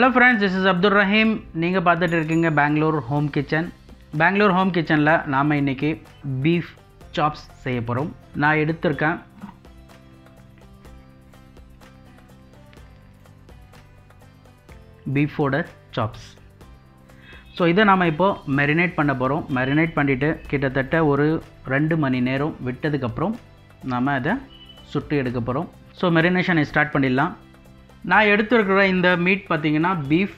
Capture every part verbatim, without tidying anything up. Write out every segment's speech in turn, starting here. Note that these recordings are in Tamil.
Hello friends, this is Abdul Rahim. நீங்க பார்த்துட்டு இருக்கீங்க Bangalore Home Kitchen. Bangalore Home Kitchen ல நாம இன்னைக்கு beef chops செய்ய போறோம். நான் எடுத்துர்க்கேன் beef oda chops. So இத நாம இப்போ marinate பண்ண போறோம். Marinate பண்ணிட்டு கிட்டத்தட்ட ஒரு two மணி நேரம் விட்டதுக்கு அப்புறம் நாம அத சுட்டு எடுக்க போறோம். So marination ஸ்டார்ட் பண்ணிடலாம். நான் எடுத்துக்கிற இந்த மீட் பாத்தீங்கன்னா beef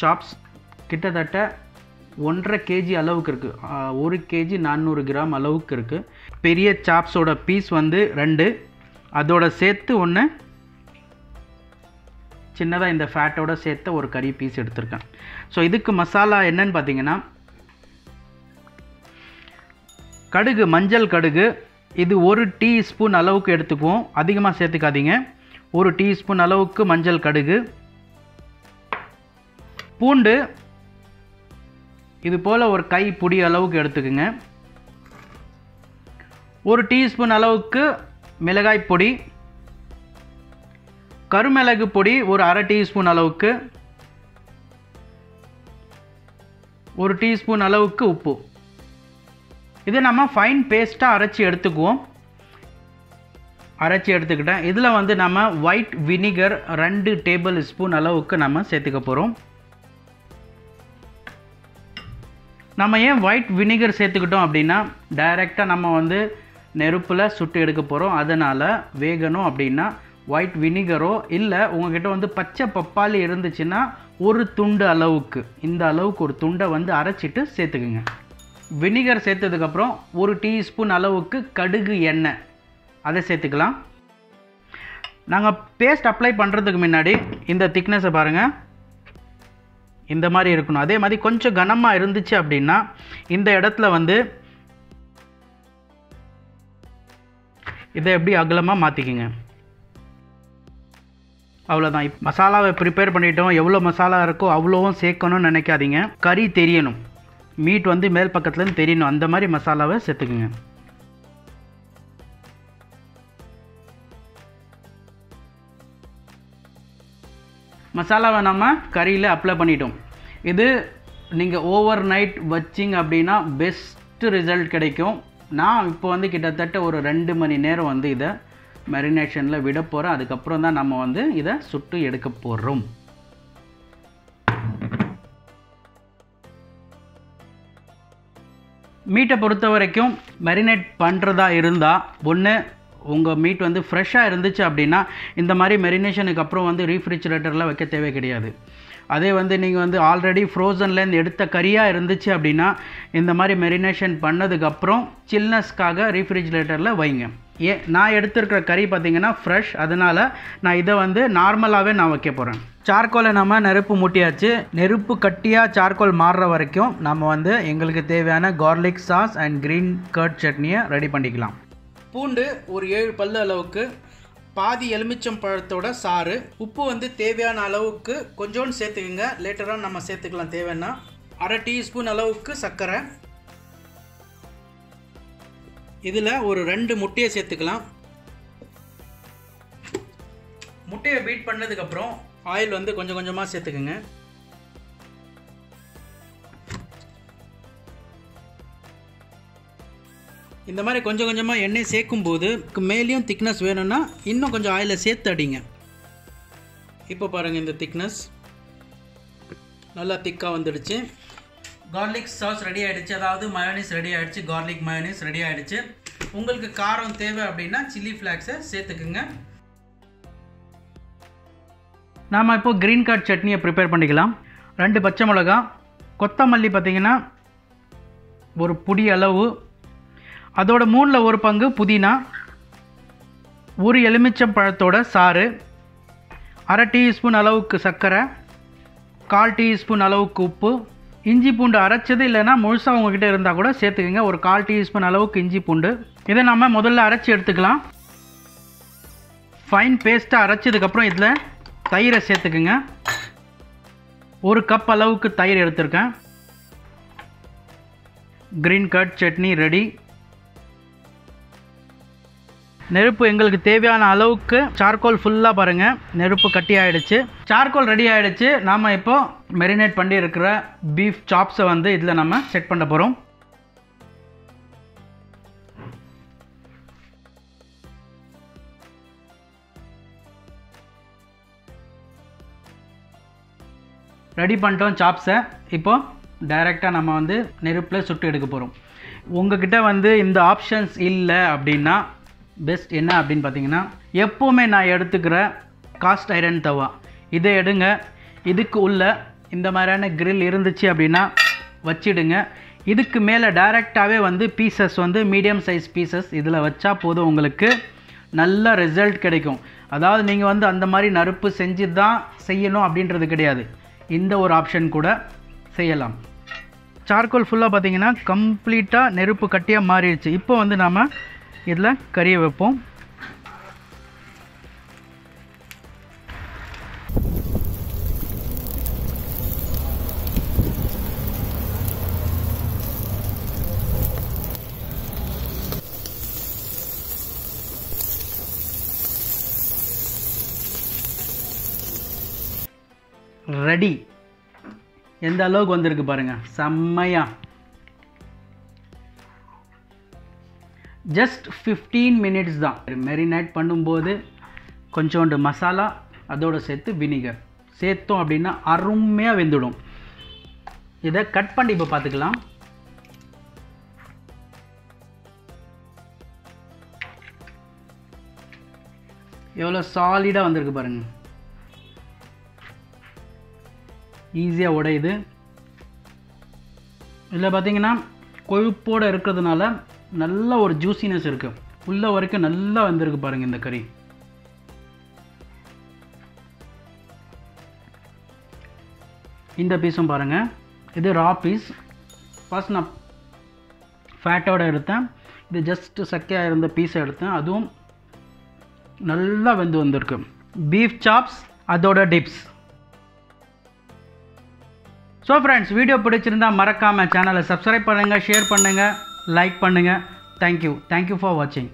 chops கிட்டத்தட்ட one point five kg அளவுக்கு இருக்கு. one kg four hundred gram அளவுக்கு இருக்கு. பெரிய chops ஓட பீஸ் வந்து two, அதோட சேர்த்து ஒண்ணு சின்னதா இந்த fat ஓட சேர்த்து ஒரு கறி பீஸ் எடுத்துர்க்கேன். சோ இதுக்கு மசாலா என்னன்னு பாத்தீங்கன்னா கடுகு, மஞ்சள் கடுகு இது one teaspoon அளவுக்கு எடுத்துக்குவோம். அதிகமா சேர்த்துக்காதீங்க. one teaspoon அளவுக்கு மஞ்சள் கடுகு, பூண்டு இது போல ஒரு கை புடி அளவுக்கு எடுத்துக்கங்க. one teaspoon அளவுக்கு மிளகாய் பொடி, கருமிளகு பொடி ஒரு half teaspoon அளவுக்கு, one teaspoon அளவுக்கு உப்பு. இது நம்ம ஃபைன் பேஸ்டா அரைச்சு எடுத்துக்குவோம். அரைச்சு எடுத்துக்கிட்டேன். இதுல வந்து நாம white vinegar two tablespoon அளவுக்கு நாம சேர்த்துக்க போறோம். நாம ஏன் white vinegar சேர்த்துக்கிட்டோம் அப்படினா டைரக்ட்டா நம்ம வந்து நெருப்புல சுட்டு எடுக்க போறோம். அதனால வேகணும் அப்படினா white vinegarோ இல்ல உங்ககிட்ட வந்து பச்சை பப்பாளி இருந்துச்சுனா ஒரு துண்டு அளவுக்கு இந்த அளவுக்கு ஒரு துண்டை வந்து அரைச்சிட்டு சேர்த்துக்குங்க. வினிகர் சேர்த்ததுக்கு அப்புறம் ஒரு டீஸ்பூன் அளவுக்கு கடுகு எண்ணெய் அதை சேர்த்துக்கலாம். நாங்கள் பேஸ்ட் அப்ளை பண்ணுறதுக்கு முன்னாடி இந்த திக்னஸை பாருங்கள், இந்த மாதிரி இருக்கணும். அதே மாதிரி கொஞ்சம் கனமாக இருந்துச்சு அப்படின்னா இந்த இடத்துல வந்து இதை எப்படி அகலமாக மாற்றிக்கிங்க. அவ்வளோதான். மசாலாவை ப்ரிப்பேர் பண்ணிட்டோம். எவ்வளோ மசாலா இருக்கோ அவ்வளோவும் சேர்க்கணும்னு நினைக்காதீங்க. கறி தெரியணும், மீட் வந்து மேல் பக்கத்துலேருந்து தெரியணும், அந்த மாதிரி மசாலாவை சேர்த்துக்குங்க. மசாலாவை நம்ம கறியில் அப்ளை பண்ணிட்டோம். இது நீங்கள் ஓவர் நைட் வச்சிங்க அப்படின்னா பெஸ்ட்டு ரிசல்ட் கிடைக்கும். நான் இப்போ வந்து கிட்டத்தட்ட ஒரு ரெண்டு மணி நேரம் வந்து இதை மேரினேஷனில் விட போகிறேன். அதுக்கப்புறம் தான் நம்ம வந்து இதை சுட்டு எடுக்க போகிறோம். மீட்டை பொறுத்த வரைக்கும் மேரினேட் பண்ணுறதா இருந்தால் ஒன்று உங்கள் மீட் வந்து ஃப்ரெஷ்ஷாக இருந்துச்சு அப்படின்னா இந்த மாதிரி மெரினேஷனுக்கு அப்புறம் வந்து ரீஃப்ரிஜிரேட்டரில் வைக்க தேவை கிடையாது. அதே வந்து நீங்கள் வந்து ஆல்ரெடி ஃப்ரோசன்லேருந்து எடுத்த கறியாக இருந்துச்சு அப்படின்னா இந்த மாதிரி மெரினேஷன் பண்ணதுக்கப்புறம் சில்னஸ்க்காக ரீஃப்ரிஜிரேட்டரில் வைங்க. ஏ நான் எடுத்துருக்கிற கறி பார்த்திங்கன்னா ஃப்ரெஷ், அதனால் நான் இதை வந்து நார்மலாகவே நான் வைக்க போகிறேன். சார்கோலை நம்ம நெருப்பு மூட்டியாச்சு. நெருப்பு கட்டியாக சார்கோல் மாறுற வரைக்கும் நம்ம வந்து எங்களுக்கு தேவையான garlic sauce and green curd சட்னியை ரெடி பண்ணிக்கலாம். பூண்டு ஒரு ஏழு பல்லு அளவுக்கு, பாதி எலுமிச்சம் பழத்தோட சாறு, உப்பு வந்து தேவையான அளவுக்கு கொஞ்சோன்னு சேர்த்துக்குங்க. லேட்டராக நம்ம சேர்த்துக்கலாம் தேவைன்னா. அரை டீஸ்பூன் அளவுக்கு சர்க்கரை, இதில் ஒரு ரெண்டு முட்டையை சேர்த்துக்கலாம். முட்டையை பீட் பண்ணதுக்கப்புறம் ஆயில் வந்து கொஞ்சம் கொஞ்சமாக சேர்த்துக்குங்க. இந்த மாதிரி கொஞ்சம் கொஞ்சமாக எண்ணெய் சேர்க்கும்போது மேலேயும் திக்னஸ் வேணும்னா இன்னும் கொஞ்சம் ஆயிலை சேர்த்து அடிங்க. இப்போ பாருங்கள் இந்த திக்னஸ் நல்லா திக்காக வந்துடுச்சு. கார்லிக் சாஸ் ரெடி ஆகிடுச்சு, அதாவது மயோனிஸ் ரெடி ஆகிடுச்சு. கார்லிக் மயோனிஸ் ரெடி ஆகிடுச்சு. உங்களுக்கு காரம் தேவை அப்படின்னா சில்லி ஃப்ளாக்ஸை சேர்த்துக்குங்க. நாம் இப்போ க்ரீன் கார்ட் சட்னியை ப்ரிப்பேர் பண்ணிக்கலாம். ரெண்டு பச்சை மிளகா, கொத்தமல்லி பார்த்திங்கன்னா ஒரு புடி அளவு, அதோட மூணில் ஒரு பங்கு புதினா, ஒரு எலுமிச்சம் பழத்தோட சாறு, அரை டீஸ்பூன் அளவுக்கு சர்க்கரை, கால் டீஸ்பூன் அளவுக்கு உப்பு, இஞ்சி பூண்டு அரைச்சது இல்லைன்னா முழுசாக உங்ககிட்ட இருந்தால் கூட சேர்த்துக்கங்க. ஒரு கால் டீஸ்பூன் அளவுக்கு இஞ்சி பூண்டு இதை நம்ம முதல்ல அரைச்சி எடுத்துக்கலாம். ஃபைன் பேஸ்ட்டாக அரைச்சதுக்கப்புறம் இதில் தயிரை சேர்த்துக்குங்க. ஒரு கப் அளவுக்கு தயிர் எடுத்துருக்கேன். Green curd chutney ready. நெருப்பு எங்களுக்கு தேவையான அளவுக்கு சார்கோல் ஃபுல்லா பாருங்க நெருப்பு கட்டி ஆயிடுச்சு சார்கோல் ரெடி ஆயிடுச்சு நாம இப்போ மேரினேட் பண்ணி இருக்கிற பீஃப் சாப்ஸ் வந்து இதல நாம செட் பண்ண போறோம் ரெடி பண்ணிட்டோம் சாப்ஸ் இப்போ டைரக்ட்டா நாம வந்து நெருப்புல சுட்டு எடுக்க போறோம் உங்ககிட்ட வந்து இந்த ஆப்ஷன்ஸ் இல்ல அப்படினா பெஸ்ட் என்ன அப்படினு பாத்தீங்கன்னா எப்பவுமே நான் எடுத்துக்கிற காஸ்ட் ஐரன் தவா இதை எடுங்க இதுக்கு உள்ள இந்த மாதிரியான grill இருந்துச்சு அப்படினா வச்சிடுங்க இதுக்கு மேல டைரக்ட்டாவே வந்து பீசஸ் வந்து மீடியம் சைஸ் பீசஸ் இதல வச்சா போதும் உங்களுக்கு நல்ல ரிசல்ட் கிடைக்கும் அதாவது நீங்க வந்து அந்த மாதிரி நறுப்பு செஞ்சு தான் செய்யணும் அப்படின்றது கிடையாது இந்த ஒரு ஆப்ஷன் கூட செய்யலாம் charcoal full-ஆ பாத்தீங்கன்னா கம்ப்ளீட்டா நெருப்பு கட்டியா மாறிடுச்சு இப்போ வந்து நாம இதல கறியை வைப்போம் ரெடி எந்த அளவுக்கு வந்திருக்கு பாருங்க செம்மையா just fifteen minutes தான் marinate பண்ணும்போது கொஞ்சோண்டு மசாலா அதோட சேர்த்து vinegar சேர்த்தோம் அப்படினா அருமையா வெந்துடும் இத கட் பண்ணி இப்ப பாத்துக்கலாம் எவ்வளவு சாலிடா வந்திருக்கு பாருங்க ஈஸியா உடையுது இல்ல பாத்தீங்கன்னா கொழுப்போட இருக்குதுனால நல்ல ஒரு ஜூசினஸ் இருக்கு உள்ள வரைக்கும் நல்லா வந்திருக்கு பாருங்க இந்த கறி இந்த பீஸும் பாருங்க இது ரா பீஸ் ஃபர்ஸ்ட் நான் ஃபேட்டோட எடுத்தேன் இது ஜஸ்ட் சக்கையா இருந்த பீஸ் எடுத்தேன் அதுவும் நல்லா வெந்து வந்திருக்கு beef chops அதோட டிப்ஸ் So friends, வீடியோ பிடிச்சிருந்தா மறக்காம சேனலை subscribe பண்ணுங்க, share பண்ணுங்க, like பண்ணுங்க. Thank you. Thank you for watching.